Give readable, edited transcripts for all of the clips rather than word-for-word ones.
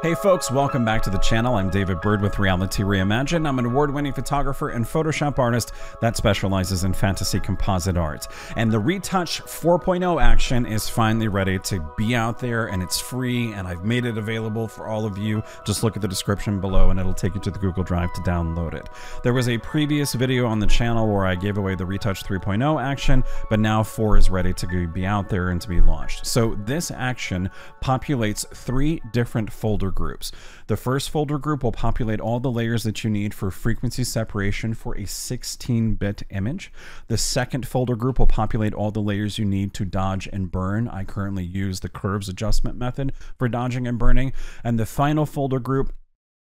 Hey folks, welcome back to the channel. I'm David Bird with Reality Reimagined. I'm an award-winning photographer and Photoshop artist that specializes in fantasy composite art. And the Retouch 4.0 action is finally ready to be out there, and it's free, and I've made it available for all of you. Just look at the description below and it'll take you to the Google Drive to download it. There was a previous video on the channel where I gave away the Retouch 3.0 action, but now 4 is ready to be out there and to be launched. So this action populates 3 different folders groups. The first folder group will populate all the layers that you need for frequency separation for a 16-bit image. The second folder group will populate all the layers you need to dodge and burn. I currently use the Curves adjustment method for dodging and burning. And the final folder group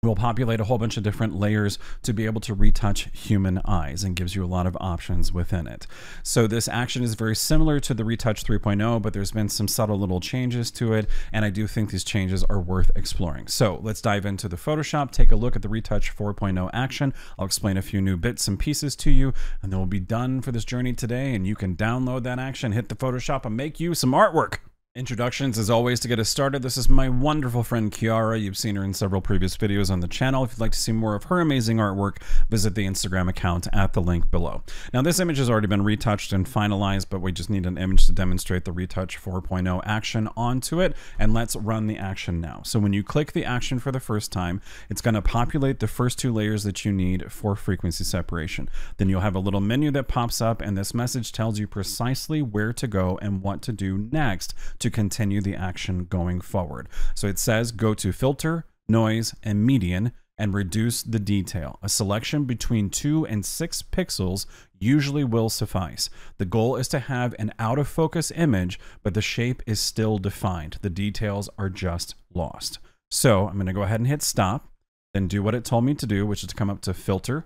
will populate a whole bunch of different layers to be able to retouch human eyes, and gives you a lot of options within it. So this action is very similar to the Retouch 3.0, but there's been some subtle little changes to it, and I do think these changes are worth exploring. So let's dive into the Photoshop, take a look at the Retouch 4.0 action. I'll explain a few new bits and pieces to you, and then we'll be done for this journey today, and you can download that action, hit the Photoshop, and make you some artwork. Introductions, as always, to get us started. This is my wonderful friend Kiara. You've seen her in several previous videos on the channel. If you'd like to see more of her amazing artwork, visit the Instagram account at the link below. Now, this image has already been retouched and finalized, but we just need an image to demonstrate the Retouch 4.0 action onto it, and let's run the action now. So when you click the action for the first time, it's going to populate the first 2 layers that you need for frequency separation. Then you'll have a little menu that pops up, and this message tells you precisely where to go and what to do next to continue the action going forward. So it says go to filter, noise, and median, and reduce the detail. A selection between 2 and 6 pixels usually will suffice. The goal is to have an out of focus image, but the shape is still defined. The details are just lost. So I'm gonna go ahead and hit stop, then do what it told me to do, which is to come up to filter,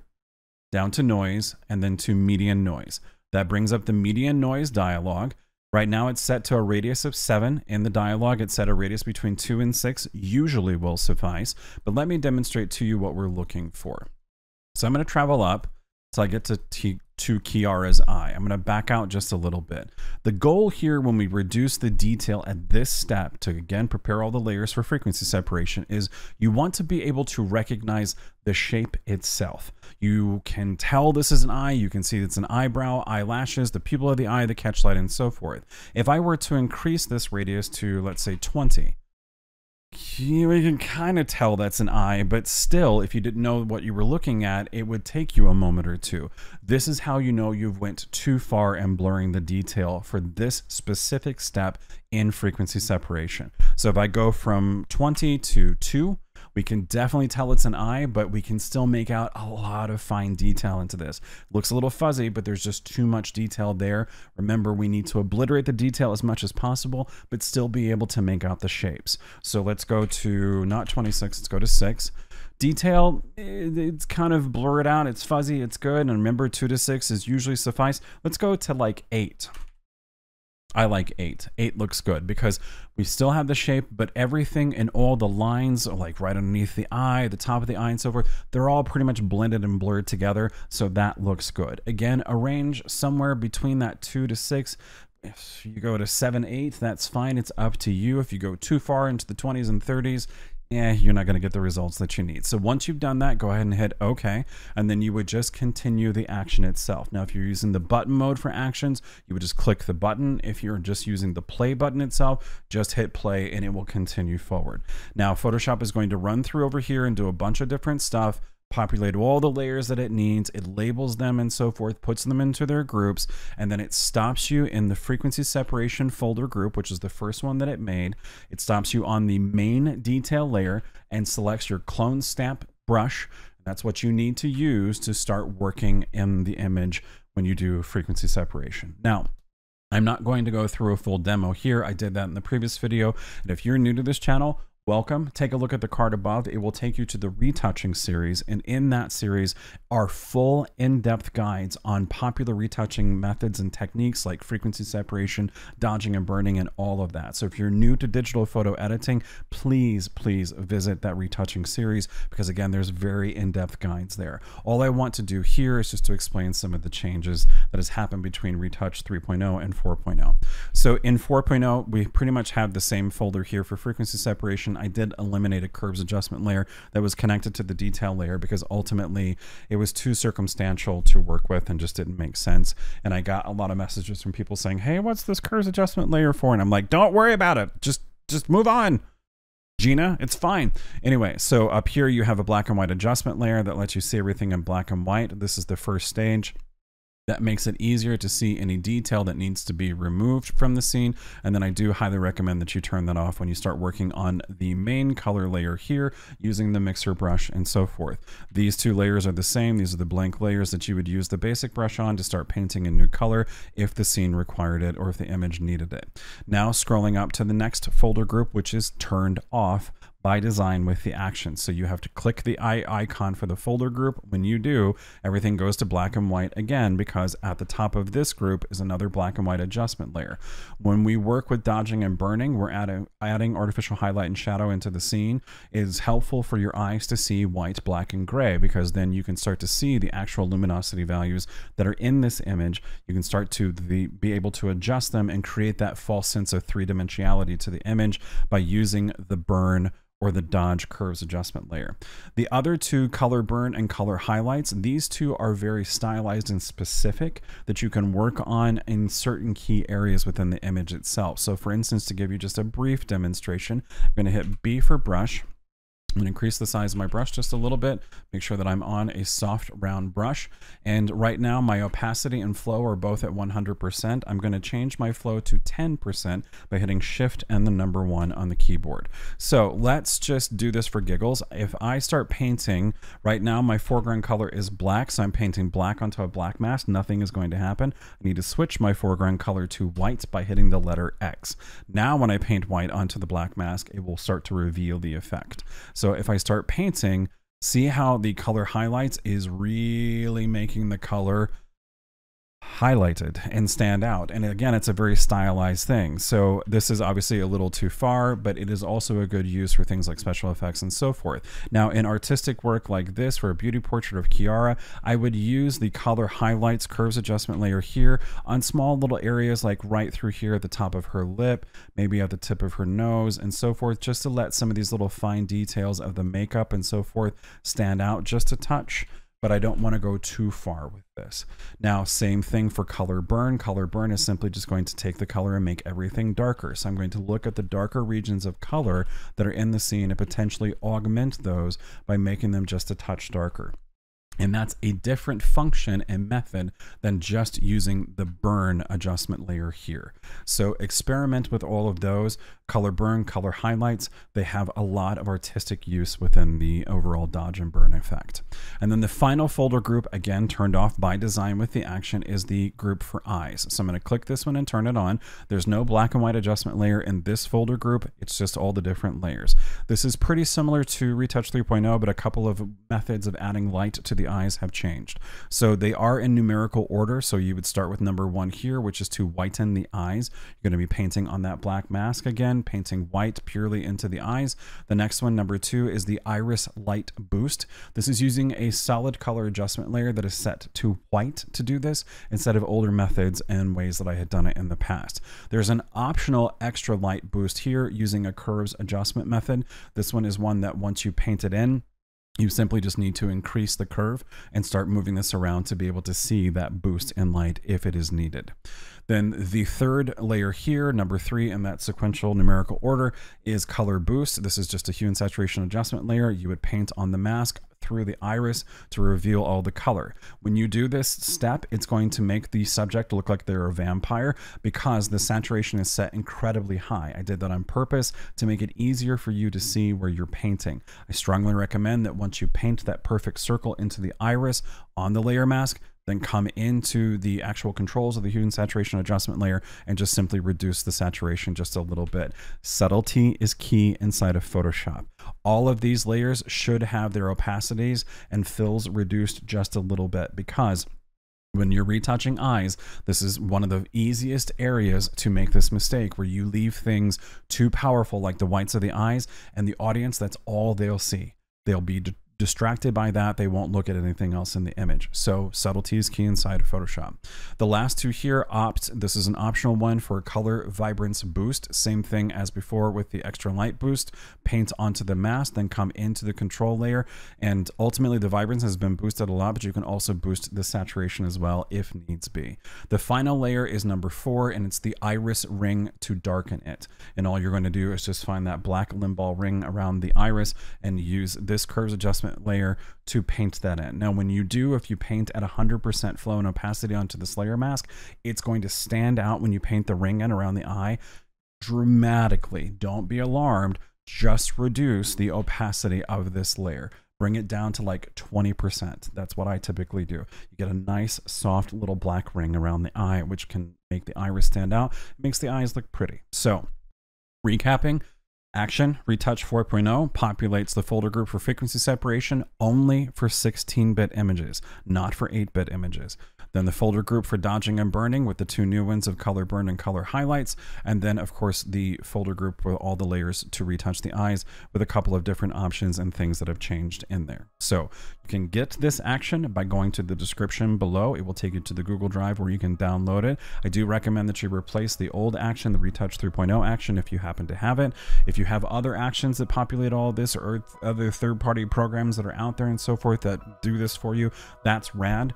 down to noise, and then to median noise. That brings up the median noise dialog. Right now it's set to a radius of 7. In the dialog, it's set a radius between 2 and 6, usually will suffice, but let me demonstrate to you what we're looking for. So I'm gonna travel up till I get to Kiara's eye. I'm gonna back out just a little bit. The goal here when we reduce the detail at this step to, again, prepare all the layers for frequency separation is you want to be able to recognize the shape itself. You can tell this is an eye, you can see it's an eyebrow, eyelashes, the pupil of the eye, the catchlight, and so forth. If I were to increase this radius to, let's say, 20, we can kind of tell that's an eye, but still, if you didn't know what you were looking at, it would take you a moment or two. This is how you know you've went too far in blurring the detail for this specific step in frequency separation. So if I go from 20 to 2, we can definitely tell it's an eye, but we can still make out a lot of fine detail into this. Looks a little fuzzy, but there's just too much detail there. Remember, we need to obliterate the detail as much as possible, but still be able to make out the shapes. So let's go to not 26, let's go to 6. Detail, it's kind of blurred out, it's fuzzy, it's good. And remember, 2 to 6 is usually suffice. Let's go to like 8. I like 8. 8 looks good because we still have the shape, but everything and all the lines, like right underneath the eye, the top of the eye, and so forth, they're all pretty much blended and blurred together, so that looks good. Again, arrange somewhere between that 2 to 6. If you go to 7, 8, that's fine. It's up to you. If you go too far into the 20s and 30s, you're not going to get the results that you need. So once you've done that, go ahead and hit OK, and then you would just continue the action itself. Now, if you're using the button mode for actions, you would just click the button. If you're just using the play button itself, just hit play, and it will continue forward. Now, Photoshop is going to run through over here and do a bunch of different stuff, populate all the layers that it needs, it labels them and so forth, puts them into their groups, and then it stops you in the frequency separation folder group, which is the first one that it made. It stops you on the main detail layer and selects your clone stamp brush. That's what you need to use to start working in the image when you do frequency separation. Now, I'm not going to go through a full demo here. I did that in the previous video, and if you're new to this channel, welcome. Take a look at the card above. It will take you to the retouching series, and in that series are full in-depth guides on popular retouching methods and techniques like frequency separation, dodging and burning, and all of that. So if you're new to digital photo editing, please, please visit that retouching series because, again, there's very in-depth guides there. All I want to do here is just to explain some of the changes that has happened between Retouch 3.0 and 4.0. So in 4.0, we pretty much have the same folder here for frequency separation separation, I did eliminate a curves adjustment layer that was connected to the detail layer because ultimately it was too circumstantial to work with and just didn't make sense. And I got a lot of messages from people saying, hey, what's this curves adjustment layer for? And I'm like, don't worry about it. Just move on, Gina, it's fine. Anyway, so up here you have a black and white adjustment layer that lets you see everything in black and white. This is the first stage. That makes it easier to see any detail that needs to be removed from the scene. And then I do highly recommend that you turn that off when you start working on the main color layer here using the mixer brush and so forth. These two layers are the same. These are the blank layers that you would use the basic brush on to start painting a new color if the scene required it or if the image needed it. Now scrolling up to the next folder group, which is turned off by design with the action. So you have to click the eye icon for the folder group. When you do, everything goes to black and white again, because at the top of this group is another black and white adjustment layer. When we work with dodging and burning, we're adding artificial highlight and shadow into the scene. It is helpful for your eyes to see white, black, and gray, because then you can start to see the actual luminosity values that are in this image. You can start to be able to adjust them and create that false sense of three-dimensionality to the image by using the burn or the Dodge Curves adjustment layer. The other two, color burn and color highlights, these two are very stylized and specific that you can work on in certain key areas within the image itself. So for instance, to give you just a brief demonstration, I'm going to hit B for brush. I'm going to increase the size of my brush just a little bit, make sure that I'm on a soft round brush. And right now my opacity and flow are both at 100%. I'm going to change my flow to 10% by hitting shift and the number 1 on the keyboard. So let's just do this for giggles. If I start painting, right now my foreground color is black, so I'm painting black onto a black mask. Nothing is going to happen. I need to switch my foreground color to white by hitting the letter X. Now when I paint white onto the black mask, it will start to reveal the effect. So if I start painting, see how the color highlights is really making the color highlighted and stand out. And again, it's a very stylized thing. So this is obviously a little too far, but it is also a good use for things like special effects and so forth. Now in artistic work like this, for a beauty portrait of Kiara, I would use the color highlights curves adjustment layer here on small little areas like right through here at the top of her lip, maybe at the tip of her nose and so forth, just to let some of these little fine details of the makeup and so forth stand out just a touch. But I don't want to go too far with this. Now, same thing for color burn. Color burn is simply just going to take the color and make everything darker. So I'm going to look at the darker regions of color that are in the scene and potentially augment those by making them just a touch darker. And that's a different function and method than just using the burn adjustment layer here. So experiment with all of those. Color burn, color highlights, they have a lot of artistic use within the overall dodge and burn effect. And then the final folder group, again turned off by design with the action, is the group for eyes. So I'm going to click this one and turn it on. There's no black and white adjustment layer in this folder group. It's just all the different layers. This is pretty similar to Retouch 3.0, but a couple of methods of adding light to the eyes have changed. So they are in numerical order. So you would start with number 1 here, which is to whiten the eyes. You're going to be painting on that black mask again, painting white purely into the eyes. The next one, number 2, is the iris light boost. This is using a solid color adjustment layer that is set to white to do this instead of older methods and ways that I had done it in the past. There's an optional extra light boost here using a curves adjustment method. This one is one that once you paint it in, you simply just need to increase the curve and start moving this around to be able to see that boost in light if it is needed. Then the third layer here, number 3, in that sequential numerical order, is color boost. This is just a hue and saturation adjustment layer. You would paint on the mask through the iris to reveal all the color. When you do this step, it's going to make the subject look like they're a vampire because the saturation is set incredibly high. I did that on purpose to make it easier for you to see where you're painting. I strongly recommend that once you paint that perfect circle into the iris on the layer mask, then come into the actual controls of the hue and saturation adjustment layer and just simply reduce the saturation just a little bit. Subtlety is key inside of Photoshop. All of these layers should have their opacities and fills reduced just a little bit, because when you're retouching eyes, this is one of the easiest areas to make this mistake where you leave things too powerful like the whites of the eyes, and the audience, that's all they'll see. They'll be distracted by that, they won't look at anything else in the image. So subtlety is key inside of Photoshop. The last two here opt. This is an optional one for color vibrance boost. Same thing as before with the extra light boost. Paint onto the mask, then come into the control layer. And ultimately the vibrance has been boosted a lot, but you can also boost the saturation as well if needs be. The final layer is number 4, and it's the iris ring to darken it. And all you're going to do is just find that black limbal ring around the iris and use this curves adjustment layer to paint that in. Now when you do, if you paint at 100% flow and opacity onto this layer mask, it's going to stand out when you paint the ring in around the eye dramatically. Don't be alarmed, just reduce the opacity of this layer. Bring it down to like 20%. That's what I typically do. You get a nice soft little black ring around the eye, which can make the iris stand out. It makes the eyes look pretty. So recapping, action, Retouch 4.0 populates the folder group for frequency separation only for 16-bit images, not for 8-bit images. Then the folder group for dodging and burning with the two new ones of color burn and color highlights. And then, of course, the folder group with all the layers to retouch the eyes with a couple of different options and things that have changed in there. So you can get this action by going to the description below. It will take you to the Google Drive where you can download it. I do recommend that you replace the old action, the Retouch 3.0 action, if you happen to have it. If you have other actions that populate all this or other third-party programs that are out there and so forth that do this for you, that's rad.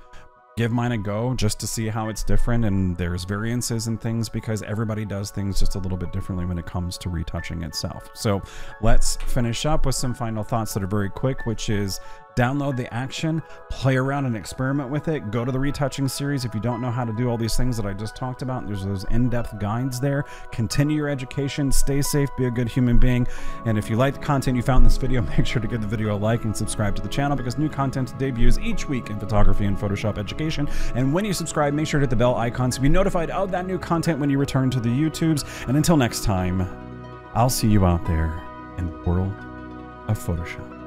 Give mine a go just to see how it's different, and there's variances and things because everybody does things just a little bit differently when it comes to retouching itself. So let's finish up with some final thoughts that are very quick, which is download the action, play around and experiment with it, go to the retouching series. If you don't know how to do all these things that I just talked about, there's those in-depth guides there. Continue your education, stay safe, be a good human being. And if you like the content you found in this video, make sure to give the video a like and subscribe to the channel because new content debuts each week in photography and Photoshop education. And when you subscribe, make sure to hit the bell icon to be notified of that new content when you return to the YouTubes. And until next time, I'll see you out there in the world of Photoshop.